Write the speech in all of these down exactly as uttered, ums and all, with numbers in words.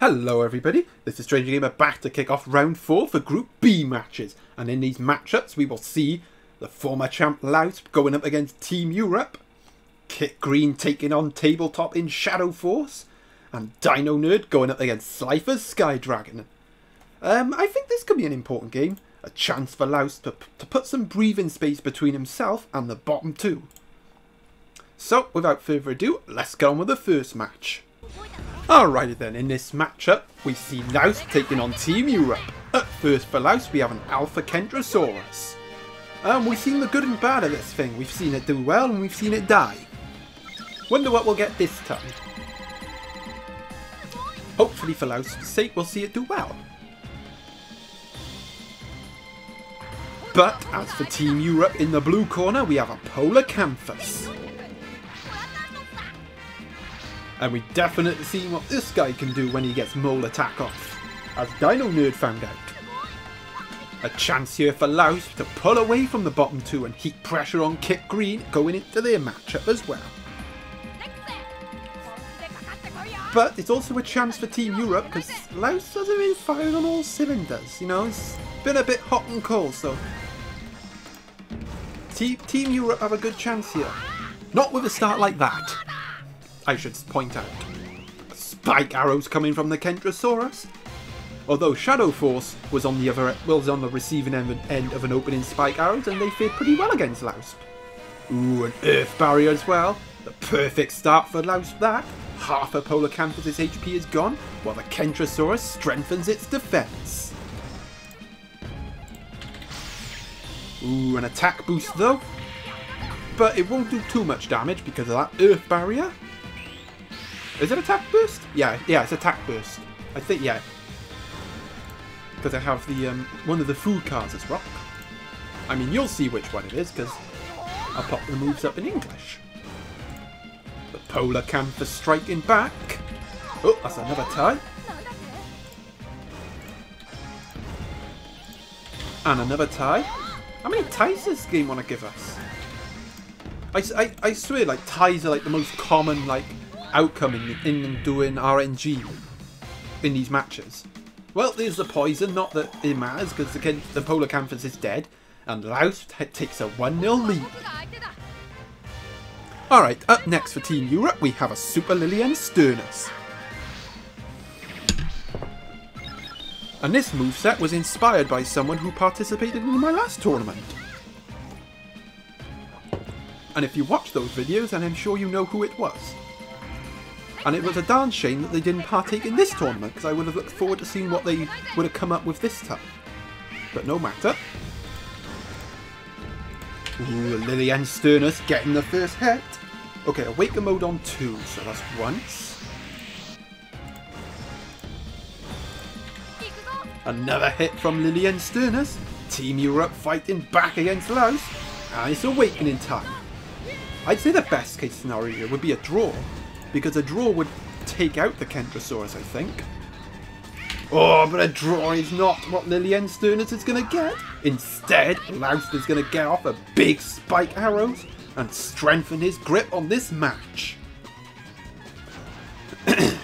Hello everybody, this is Stranger Gamer back to kick off round four for Group B matches, and in these matchups we will see the former champ Lausp going up against Team Europe, Kit Green taking on Tabletop in Shadow Force, and Dino Nerd going up against Slifer Sky Dragon. Um, I think this could be an important game, a chance for Lausp to, to put some breathing space between himself and the bottom two. So without further ado, let's get on with the first match. Alrighty then, in this matchup, we see Lausp taking on Team Europe. Up first for Lausp, we have an Alpha Kentrosaurus. Um, we've seen the good and bad of this thing. We've seen it do well and we've seen it die. Wonder what we'll get this time. Hopefully for Lausp's sake, we'll see it do well. But as for Team Europe, in the blue corner, we have a Polacanthus. And we've definitely seen what this guy can do when he gets mole attack off, as Dino Nerd found out. A chance here for Lausp to pull away from the bottom two and heap pressure on Kit Green going into their matchup as well. But it's also a chance for Team Europe because Lausp hasn't been firing on all cylinders, you know, it's been a bit hot and cold, so Team, Team Europe have a good chance here. Not with a start like that, I should point out. Spike arrows coming from the Kentrosaurus. Although Shadow Force was on the other was on the receiving end of an opening spike arrows, and they fared pretty well against Lausp. Ooh, an Earth Barrier as well. The perfect start for Lausp that. Half of Polacanthus' H P is gone, while the Kentrosaurus strengthens its defense. Ooh, an attack boost though. But it won't do too much damage because of that Earth Barrier. Is it attack burst? Yeah, yeah, it's attack burst. I think, yeah. Because I have the um, one of the food cards as rock. I mean, you'll see which one it is, because I'll pop the moves up in English. The Polacanthus striking back. Oh, that's another tie. And another tie. How many ties does this game want to give us? I, I, I swear, like, ties are, like, the most common, like, outcome in, in doing R N G in these matches. Well, there's the poison, not that it matters because the, the Polacanthus is dead and Lausp takes a one nil lead. Alright, up next for Team Europe we have a Super Lillian Sternus. And this moveset was inspired by someone who participated in my last tournament. And if you watch those videos, then I'm sure you know who it was. And it was a darn shame that they didn't partake in this tournament, because I would have looked forward to seeing what they would have come up with this time. But no matter. Ooh, Lillian Sternus getting the first hit. Okay, Awaken Mode on two, so that's once. Another hit from Lillian Sternus. Team Europe fighting back against Lausp. And it's Awakening time. I'd say the best case scenario would be a draw, because a draw would take out the Kentrosaurus, I think. Oh, but a draw is not what Lillian Sternus is going to get. Instead, Lausp is going to get off a big spike arrows and strengthen his grip on this match. And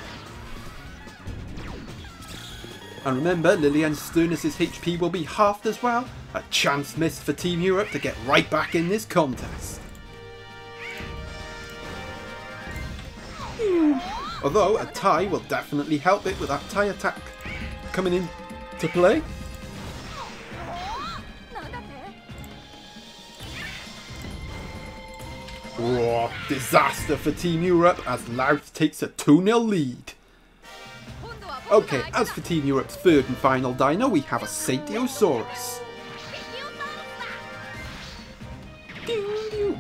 remember, Lillian Sternus' H P will be halved as well. A chance missed for Team Europe to get right back in this contest. Although a tie will definitely help it with that tie attack coming in to play. Oh, disaster for Team Europe as Lausp takes a two nil lead. Okay, as for Team Europe's third and final dino, we have a Satiosaurus.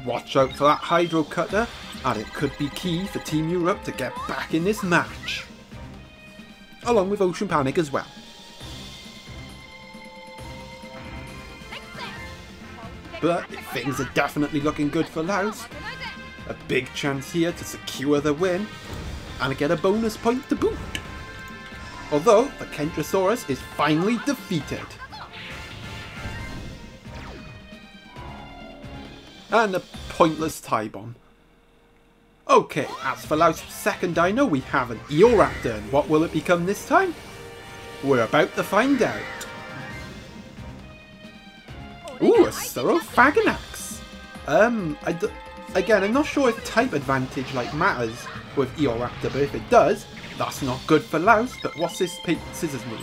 Watch out for that Hydro Cutter, and it could be key for Team Europe to get back in this match. Along with Ocean Panic as well. But things are definitely looking good for Lausp. A big chance here to secure the win, and get a bonus point to boot. Although, the Kentrosaurus is finally defeated. And a pointless tie bomb. Okay, as for Lausp's second dino, we have an Eoraptor, and what will it become this time? We're about to find out. Ooh, a Saurophaganax! Um, I d again, I'm not sure if type advantage like matters with Eoraptor, but if it does, that's not good for Lausp. But what's this paper scissors move?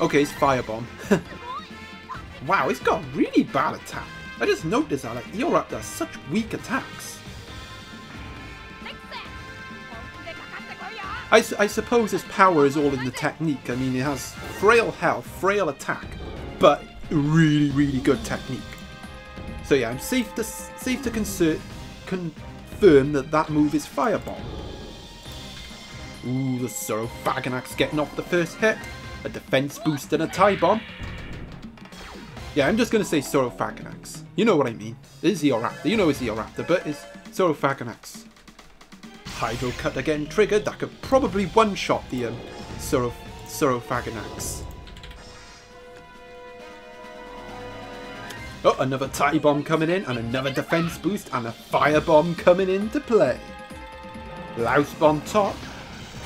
Okay, it's Firebomb. Wow, it's got a really bad attack. I just noticed that, like, Eoraptor has such weak attacks. I, s I suppose his power is all in the technique. I mean, it has frail health, frail attack, but really, really good technique. So yeah, I'm safe to safe to concert, confirm that that move is Firebomb. Ooh, the Saurophaganax getting off the first hit. A defense boost and a tie bomb. Yeah, I'm just going to say Saurophaganax. You know what I mean. It is Eoraptor. You know it's Eoraptor, but it's Saurophaganax. Hydro Cut again triggered. That could probably one-shot the um, Sauroph Saurophaganax. Oh, another tie bomb coming in, and another defense boost, and a fire bomb coming into play. Lausp on top,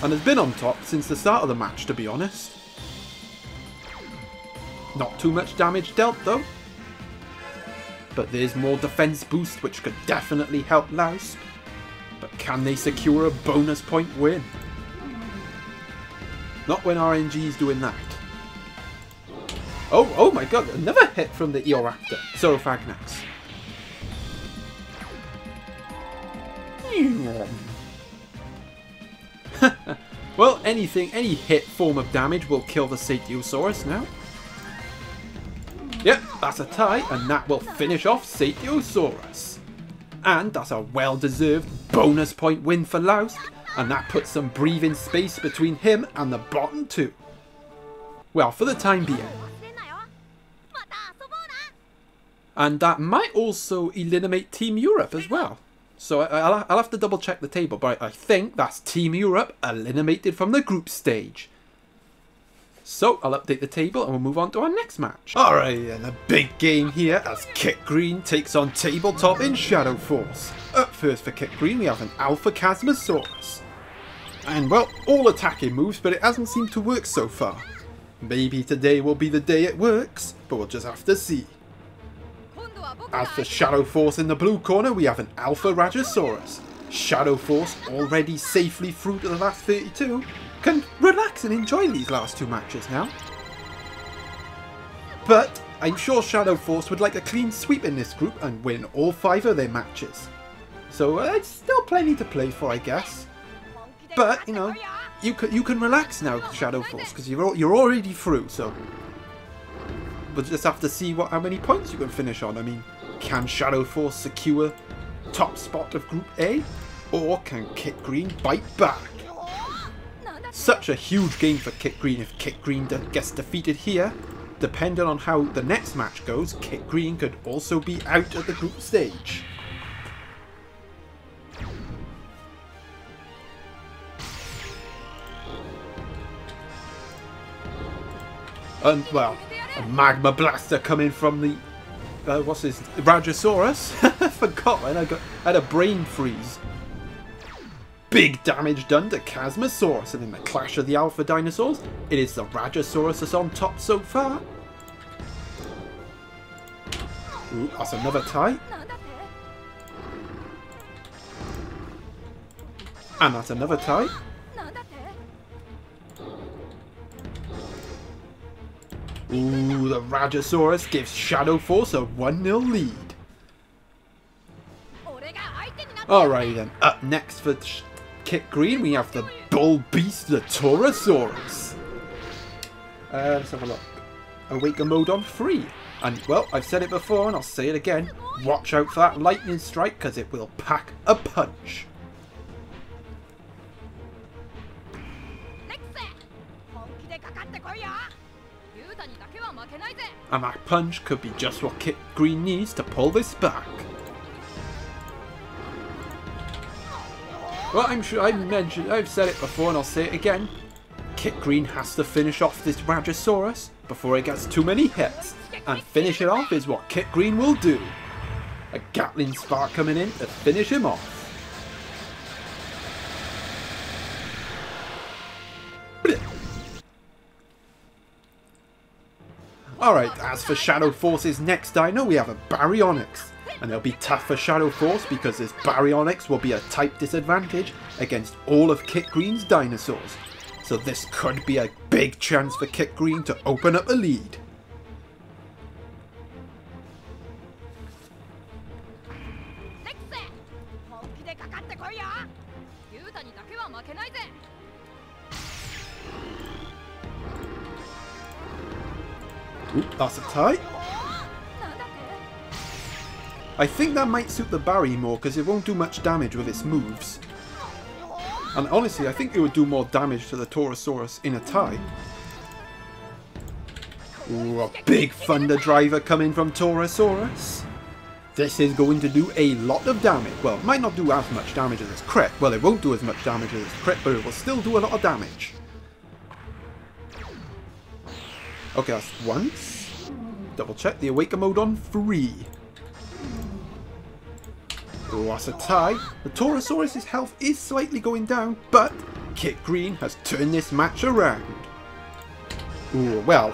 and has been on top since the start of the match, to be honest. Not too much damage dealt, though. But there's more defense boost, which could definitely help Lausp. But can they secure a bonus point win? Not when R N G is doing that. Oh, oh my god, another hit from the Eoraptor, Saurophaganax. Well, anything, any hit form of damage will kill the Satiosaurus now. Yep, that's a tie, and that will finish off Satiosaurus. And that's a well-deserved bonus point win for Lausp, and that puts some breathing space between him and the bottom two. Well, for the time being. And that might also eliminate Team Europe as well. So I'll, I'll have to double check the table, but I think that's Team Europe eliminated from the group stage. So I'll update the table and we'll move on to our next match. Alright, and a big game here as Kit Green takes on Tabletop in Shadow Force. Up first for Kit Green we have an Alpha Chasmosaurus. And well, all attacking moves, but it hasn't seemed to work so far. Maybe today will be the day it works, but we'll just have to see. As for Shadow Force in the blue corner we have an Alpha Rajasaurus. Shadow Force already safely through to the last thirty-two. Can relax and enjoy these last two matches now. But I'm sure Shadow Force would like a clean sweep in this group and win all five of their matches. So uh, it's still plenty to play for, I guess. But, you know, you can, you can relax now, Shadow Force, because you're, you're already through, so... We'll just have to see what how many points you can finish on. I mean, can Shadow Force secure top spot of Group A? Or can Kit Green bite back? Such a huge game for Kit Green. If Kit Green gets defeated here, depending on how the next match goes, Kit Green could also be out at the group stage. And well, a magma blaster coming from the uh, what's this Rajasaurus? I forgot, and I got I had a brain freeze. Big damage done to Chasmosaurus, and in the clash of the Alpha Dinosaurs, it is the Rajasaurus that's on top so far. Ooh, that's another tie. And that's another tie. Ooh, the Rajasaurus gives Shadow Force a one nil lead. Alright then, up next for... Kit Green, we have the bull beast, the Taurosaurus. Uh, let's have a look. Awaken mode on three. And, well, I've said it before and I'll say it again. Watch out for that lightning strike because it will pack a punch. And that punch could be just what Kit Green needs to pull this back. Well, I'm sure I've mentioned, I've said it before and I'll say it again. Kit Green has to finish off this Rajasaurus before it gets too many hits. And finish it off is what Kit Green will do. A Gatling Spark coming in to finish him off. Alright, as for Shadow Force's next dino, we have a Baryonyx. And it'll be tough for Shadow Force because his Baryonyx will be a type disadvantage against all of Kit Green's dinosaurs. So this could be a big chance for Kit Green to open up a lead. Ooh, that's a tie. I think that might suit the Barry more because it won't do much damage with its moves. And honestly, I think it would do more damage to the Taurosaurus in a tie. Ooh, a big Thunder Driver coming from Taurosaurus. This is going to do a lot of damage. Well, it might not do as much damage as its crit. Well, it won't do as much damage as its crit, but it will still do a lot of damage. Okay, that's once. Double check the Awaken mode on three. Oh, that's a tie. The Taurosaurus' health is slightly going down, but Kit Green has turned this match around. Ooh, well,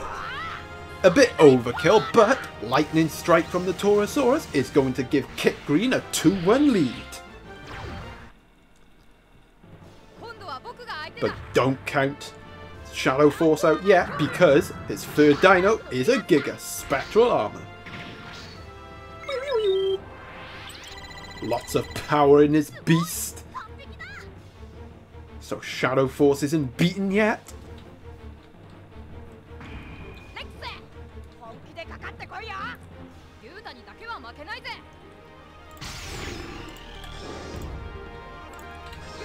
a bit overkill, but Lightning Strike from the Taurosaurus is going to give Kit Green a two one lead. But don't count Shadow Force out yet, because his third dino is a Giga Spectral Armor. Lots of power in his beast. So Shadow Force isn't beaten yet.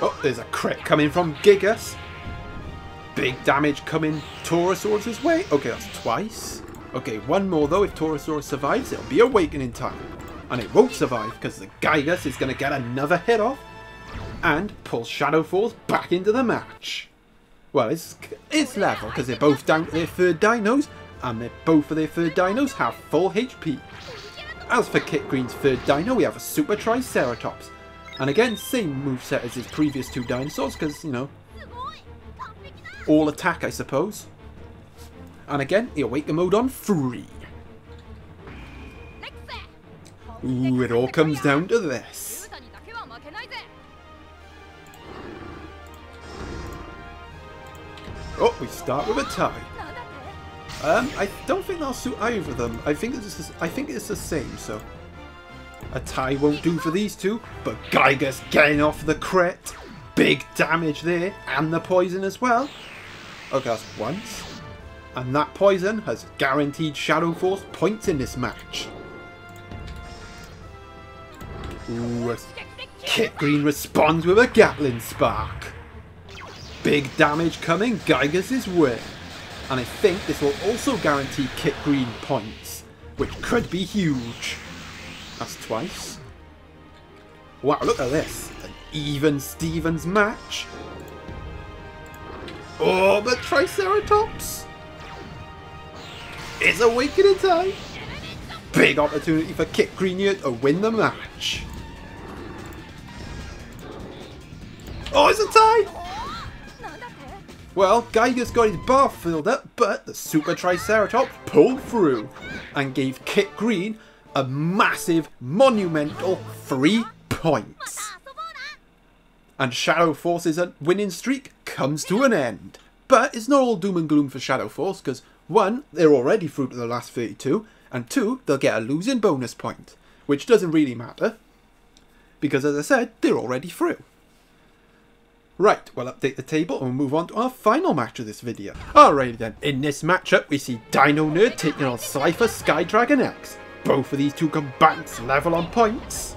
Oh, there's a crit coming from Gigas. Big damage coming Taurosaurus' way. Okay, that's twice. Okay, one more though. If Taurosaurus survives, it'll be awakening time. And it won't survive because the Gigas is going to get another hit off and pull Shadow Force back into the match. Well, it's, it's level because they're both down to their third dinos and they're both of their third dinos have full H P. As for Kit Green's third dino, we have a Super Triceratops. And again, same moveset as his previous two dinosaurs because, you know, all attack, I suppose. And again, the Awaken mode on three. Ooh, it all comes down to this. Oh, we start with a tie. Um, I don't think that'll suit either of them. I think it's the, I think it's the same, so a tie won't do for these two, but Gigas getting off the crit. Big damage there, and the poison as well. Okay, that's once. And that poison has guaranteed Shadow Force points in this match. Ooh, Kit Green responds with a Gatling Spark. Big damage coming Gigas' way. And I think this will also guarantee Kit Green points, which could be huge. That's twice. Wow, look at this. An even Stevens match. Oh, but Triceratops is awakening time. Big opportunity for Kit Green here to win the match. Oh, it's a tie! Well, Gigas got his bar filled up, but the Super Triceratops pulled through and gave Kit Green a massive, monumental three points. And Shadow Force's winning streak comes to an end. But it's not all doom and gloom for Shadow Force, because one, they're already through to the last thirty-two, and two, they'll get a losing bonus point, which doesn't really matter, because as I said, they're already through. Right, we'll update the table and we'll move on to our final match of this video. Alrighty then, in this matchup we see Dino Nerd taking on Slifer Sky Dragon X. Both of these two combatants level on points.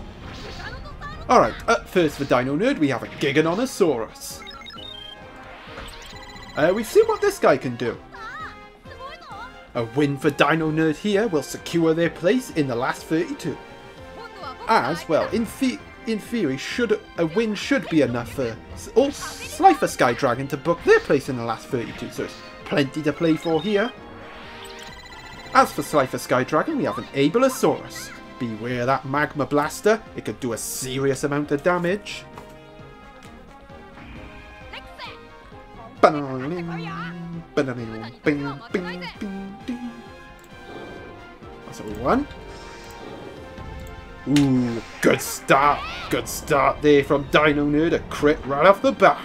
Alright, up first for Dino Nerd we have a Giganonosaurus. Uh, we've seen what this guy can do. A win for Dino Nerd here will secure their place in the last thirty-two. As well, in, the in theory, should a win should be enough for all Slifer Sky Dragon to book their place in the last thirty-two, so it's plenty to play for here. As for Slifer Sky Dragon, we have an Abelosaurus. Beware that Magma Blaster, it could do a serious amount of damage. Ba-da-ding, ba-da-ding, bing, bing, bing, ding. That's what we want. Ooh, good start. Good start there from Dino Nerd. A crit right off the bat.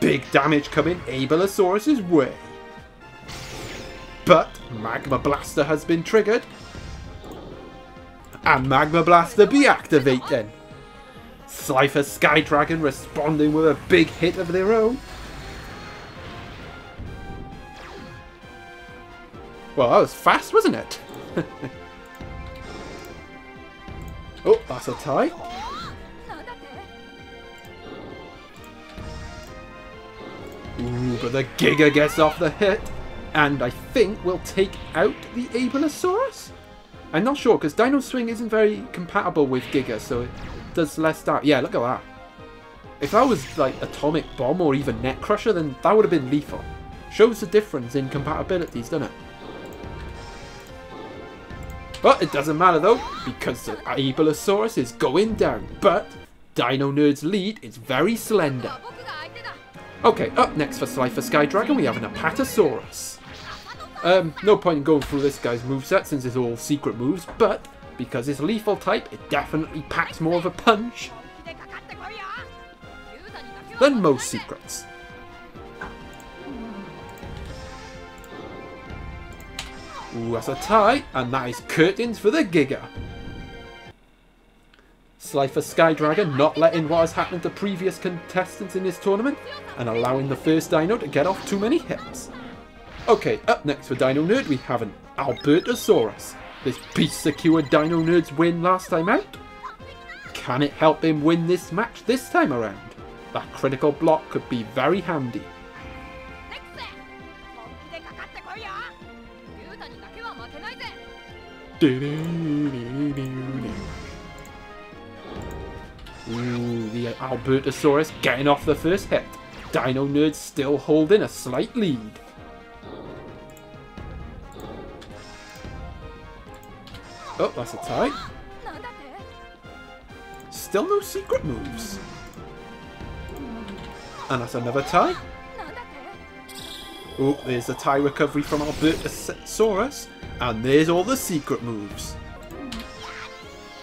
Big damage coming Abelosaurus' way. But Magma Blaster has been triggered. And Magma Blaster be activated. Slifer Sky Dragon responding with a big hit of their own. Well, that was fast, wasn't it? Oh, that's a tie. Ooh, but the Giga gets off the hit. And I think we'll take out the Abelosaurus. I'm not sure, because Dino Swing isn't very compatible with Giga, so it does less damage. Yeah, look at that. If that was, like, Atomic Bomb or even Net Crusher, then that would have been lethal. Shows the difference in compatibilities, doesn't it? But it doesn't matter, though, because the Abelosaurus is going down. But Dino Nerd's lead is very slender. Okay, up next for Slifer Sky Dragon, we have an Apatosaurus. Um, no point in going through this guy's moveset since it's all secret moves, but because it's lethal type, it definitely packs more of a punch than most secrets. Ooh, that's a tie, and that is curtains for the Giga. Slifer Sky Dragon not letting what has happened to previous contestants in this tournament and allowing the first Dino to get off too many hits. Okay, up next for Dino Nerd we have an Albertosaurus. This beast secured Dino Nerd's win last time out. Can it help him win this match this time around? That critical block could be very handy. Ooh, the Albertosaurus getting off the first hit. Dino Nerd still holding a slight lead. Oh, that's a tie. Still no secret moves. And that's another tie. Oh, there's a tie recovery from Albertosaurus. And there's all the secret moves.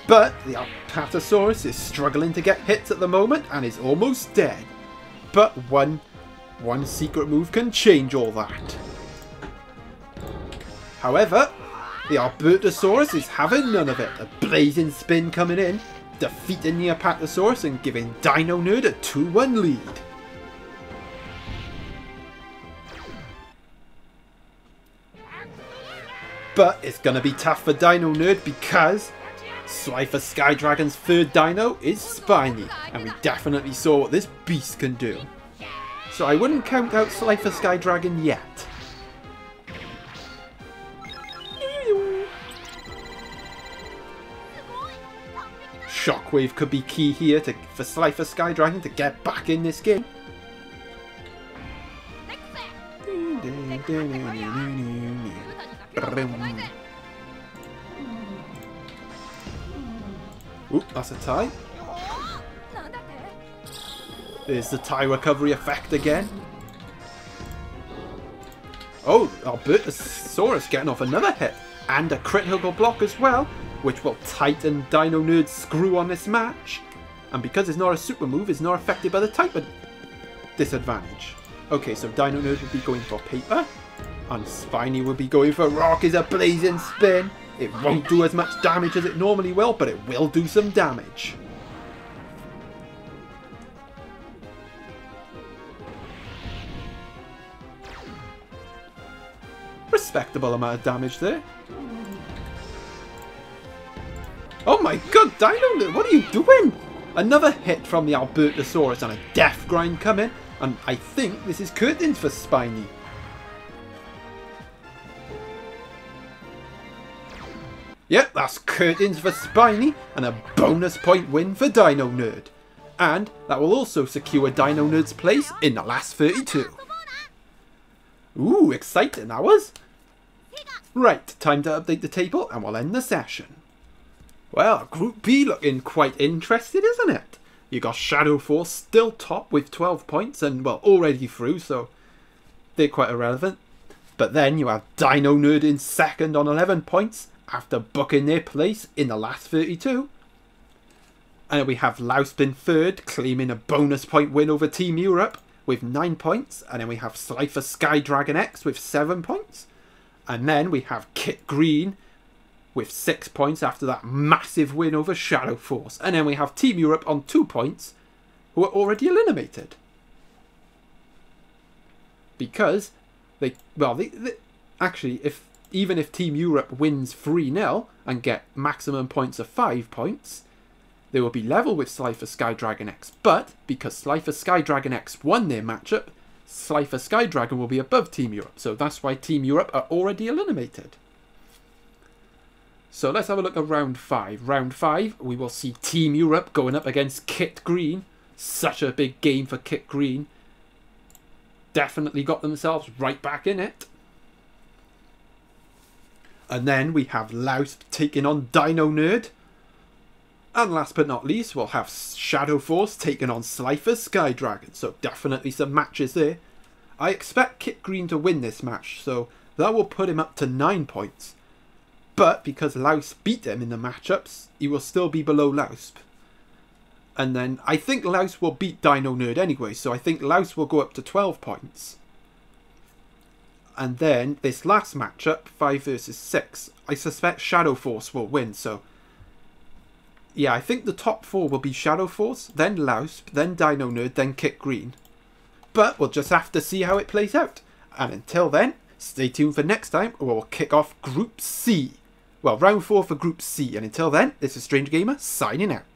But the Apatosaurus is struggling to get hits at the moment and is almost dead. But one, one secret move can change all that. However, the Albertosaurus is having none of it. A blazing spin coming in, defeating the Apatosaurus and giving Dino Nerd a two one lead. But it's going to be tough for Dino Nerd because Slifer Sky Dragon's third Dino is Spiny, and we definitely saw what this beast can do. So I wouldn't count out Slifer Sky Dragon yet. Shockwave could be key here to, for Slifer Sky Dragon to get back in this game. Oop, that's a tie. There's the tie recovery effect again. Oh, Albertosaurus getting off another hit. And a critical block as well, which will tighten Dino Nerd's screw on this match. And because it's not a super move, it's not affected by the type of disadvantage. Okay, so Dino Nerd will be going for paper. And Spiny will be going for rock is a blazing spin. It won't do as much damage as it normally will, but it will do some damage. Respectable amount of damage there. Oh my god, Dino, what are you doing? Another hit from the Albertosaurus and a death grind coming. And I think this is curtains for Spiny. Yep, that's curtains for Spiny and a bonus point win for Dino Nerd. And that will also secure Dino Nerd's place in the last thirty-two. Ooh, exciting that was. Right, time to update the table and we'll end the session. Well, Group B looking quite interested, isn't it? You got Shadow Force still top with twelve points and, well, already through, so they're quite irrelevant. But then you have Dino Nerd in second on eleven points after booking their place in the last thirty-two. And we have Lausp in third, claiming a bonus point win over Team Europe with nine points. And then we have Slifer Sky Dragon X with seven points. And then we have Kit Green with six points after that massive win over Shadow Force. And then we have Team Europe on two points, who are already eliminated. Because they, well, they, they, actually, if even if Team Europe wins three nil and get maximum points of five points, they will be level with Slifer Sky Dragon X. But because Slifer Sky Dragon X won their matchup, Slifer Sky Dragon will be above Team Europe. So that's why Team Europe are already eliminated. So let's have a look at round five. Round five, we will see Team Europe going up against Kit Green. Such a big game for Kit Green. Definitely got themselves right back in it. And then we have Lausp taking on Dino Nerd. And last but not least, we'll have Shadow Force taking on Slifer Sky Dragon. So definitely some matches there. I expect Kit Green to win this match, so that will put him up to nine points. But because Lausp beat him in the matchups, he will still be below Lausp. And then I think Lausp will beat Dino Nerd anyway, so I think Lausp will go up to twelve points. And then this last matchup, five versus six, I suspect Shadow Force will win, so... yeah, I think the top four will be Shadow Force, then Lausp, then Dino Nerd, then Kit Green. But we'll just have to see how it plays out. And until then, stay tuned for next time, or we'll kick off Group C. Well, round four for Group C. And until then, this is Stranger Gamer, signing out.